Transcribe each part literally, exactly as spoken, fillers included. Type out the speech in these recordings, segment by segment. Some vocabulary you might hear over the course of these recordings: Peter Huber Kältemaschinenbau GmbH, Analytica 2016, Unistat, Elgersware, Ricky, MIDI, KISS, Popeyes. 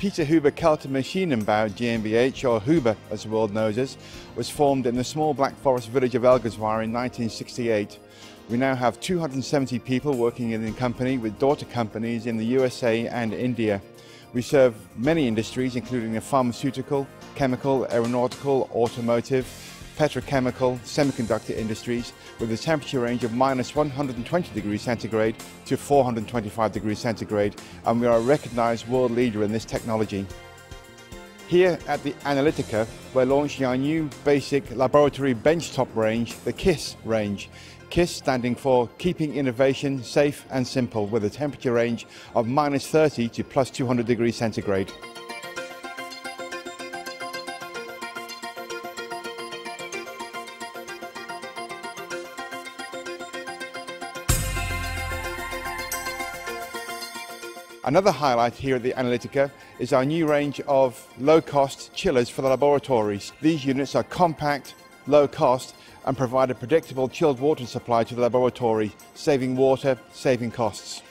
Peter Huber Kältemaschinenbau GmbH, or Huber as the world knows us, was formed in the small Black Forest village of Elgersware in nineteen sixty-eight. We now have two hundred seventy people working in the company with daughter companies in the U S A and India. We serve many industries including the pharmaceutical, chemical, aeronautical, automotive, petrochemical, semiconductor industries with a temperature range of minus one hundred twenty degrees centigrade to four hundred twenty-five degrees centigrade, and we are a recognized world leader in this technology. Here at the Analytica we're launching our new basic laboratory benchtop range, the KISS range. KISS standing for Keeping Innovation Safe and Simple, with a temperature range of minus thirty to plus two hundred degrees centigrade. Another highlight here at the Analytica is our new range of low-cost chillers for the laboratories. These units are compact, low-cost and provide a predictable chilled water supply to the laboratory, saving water, saving costs.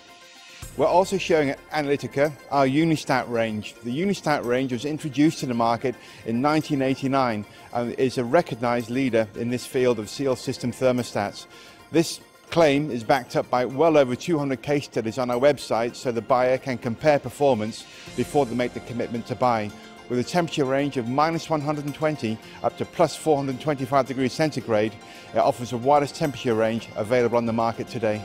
We're also showing at Analytica our Unistat range. The Unistat range was introduced to the market in nineteen eighty-nine and is a recognized leader in this field of sealed system thermostats. This claim is backed up by well over two hundred case studies on our website, so the buyer can compare performance before they make the commitment to buy, with a temperature range of minus one hundred twenty up to plus four hundred twenty-five degrees centigrade. It offers the widest temperature range available on the market today.